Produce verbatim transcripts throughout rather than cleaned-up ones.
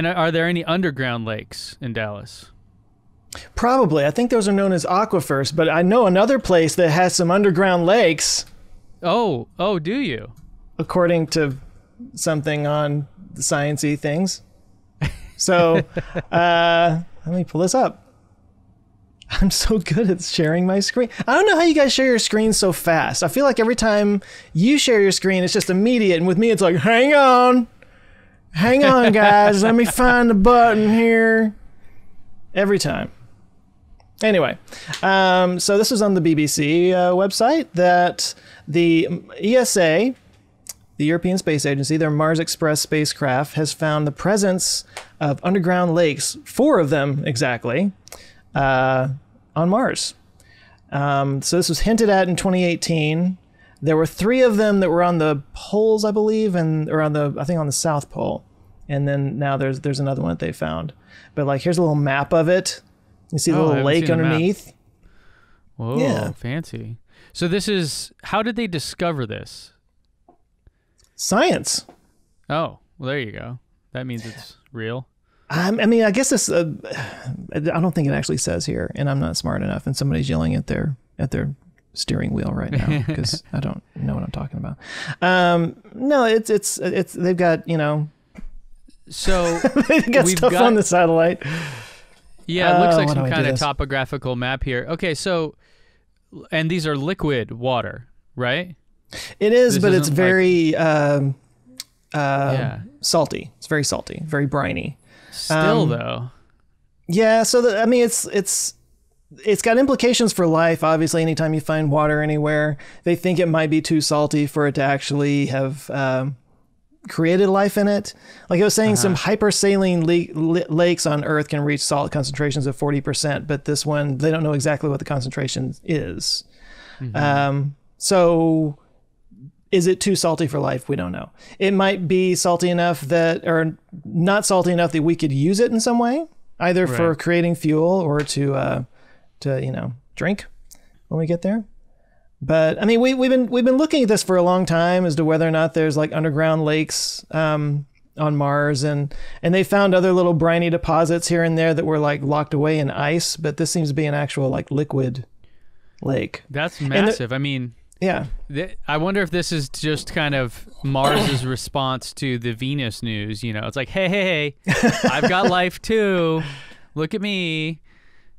And are there any underground lakes in Dallas? Probably. I think those are known as aquifers, but I know another place that has some underground lakes. Oh, oh, do you? According to something on the science-y things. So, uh, let me pull this up. I'm so good at sharing my screen. I don't know how you guys share your screen so fast. I feel like every time you share your screen, it's just immediate. And with me, it's like, hang on. Hang on, guys. Let me find the button here. Every time. Anyway, um, so this was on the B B C uh, website that the E S A, the European Space Agency, their Mars Express spacecraft has found the presence of underground lakes, four of them exactly, uh, on Mars. Um, so this was hinted at in twenty eighteen. There were three of them that were on the poles, I believe, and or on the I think on the South Pole, and then now there's there's another one that they found. But like, here's a little map of it. You see the oh, little lake underneath. Whoa, yeah. Fancy. So this is, how did they discover this? Science. Oh, well, there you go. That means it's real. Um, I mean, I guess this, uh, I don't think it actually says here, and I'm not smart enough, and somebody's yelling at their, at their steering wheel right now because I don't know what I'm talking about. Um, no, it's, it's, it's, they've got, you know. So they've got we've stuff got... on the satellite. Yeah, it looks like uh, some kind of topographical map here. Okay, so, and these are liquid water, right? It is, this but it's very like, um, uh, yeah. salty. It's very salty, very briny. Still, um, though. Yeah, so, the, I mean, it's it's it's got implications for life, obviously. Anytime you find water anywhere, they think it might be too salty for it to actually have... Um, created life in it. Like I was saying, uh-huh. some hypersaline le lakes on Earth can reach salt concentrations of forty percent, but this one, they don't know exactly what the concentration is. Mm-hmm. Um, so is it too salty for life? We don't know. It might be salty enough that, or not salty enough that we could use it in some way, either right. for creating fuel or to, uh, to, you know, drink when we get there. But I mean, we, we've been we've been looking at this for a long time as to whether or not there's like underground lakes um, on Mars, and and they found other little briny deposits here and there that were like locked away in ice. But this seems to be an actual like liquid lake. That's massive. I mean, yeah. I wonder if this is just kind of Mars's response to the Venus news. You know, it's like, hey, hey, hey, I've got life too. Look at me.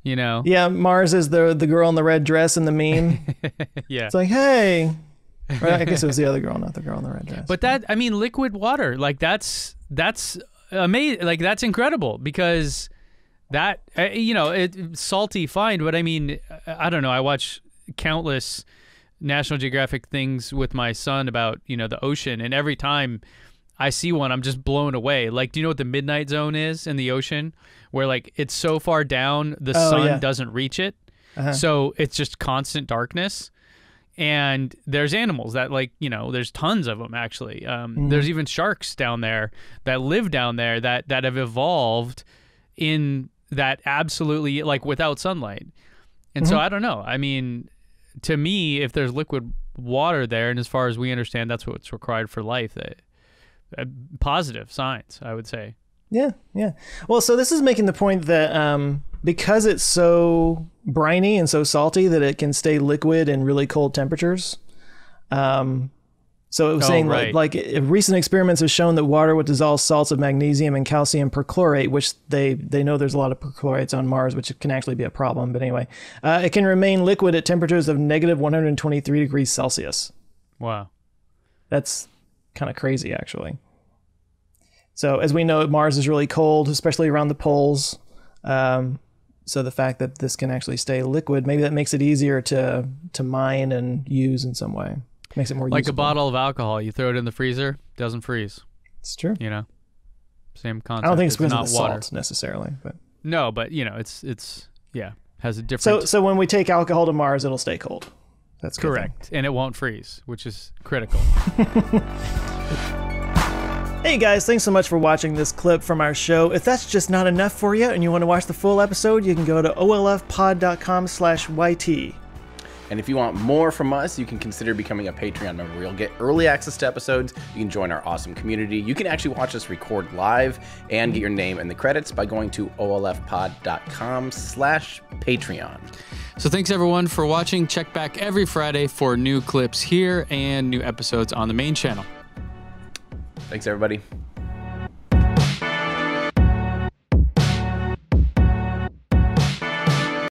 You know, yeah, Mars is the the girl in the red dress in the meme. Yeah, it's like, hey, right, I guess it was the other girl, not the girl in the red dress. But that, I mean, liquid water, like that's that's amazing, like that's incredible because that uh, you know, it salty fine, but I mean, I don't know. I watch countless National Geographic things with my son about you know the ocean, and every time I see one, I'm just blown away. Like, do you know what the midnight zone is in the ocean? Where like it's so far down, the oh, sun yeah. doesn't reach it. Uh-huh. So it's just constant darkness. And there's animals that like, you know, there's tons of them actually. Um, mm-hmm. There's even sharks down there that live down there that, that have evolved in that absolutely like without sunlight. And mm-hmm. so I don't know. I mean, to me, if there's liquid water there, and as far as we understand, that's what's required for life, that positive science, I would say. Yeah, yeah. Well, so this is making the point that um, because it's so briny and so salty that it can stay liquid in really cold temperatures. Um, so it was oh, saying right. like, like recent experiments have shown that water would dissolve salts of magnesium and calcium perchlorate, which they, they know there's a lot of perchlorates on Mars, which can actually be a problem. But anyway, uh, it can remain liquid at temperatures of negative one hundred twenty-three degrees Celsius. Wow. That's... kind of crazy, actually. So as we know, Mars is really cold, especially around the poles. Um, so the fact that this can actually stay liquid, maybe that makes it easier to to mine and use in some way. Makes it more like usable. A bottle of alcohol. You throw it in the freezer, doesn't freeze. It's true. You know, same concept. I don't think it's, it's because not of the water salt necessarily, but no, but you know, it's it's yeah, has a different. So so when we take alcohol to Mars, it'll stay cold. That's correct. And it won't freeze, which is critical. Hey guys, thanks so much for watching this clip from our show. If that's just not enough for you and you want to watch the full episode, you can go to O L F pod dot com slash Y T. And if you want more from us, you can consider becoming a Patreon member. You'll get early access to episodes. You can join our awesome community. You can actually watch us record live and get your name in the credits by going to olfpod dot com slash Patreon. So thanks everyone for watching. Check back every Friday for new clips here and new episodes on the main channel. Thanks everybody.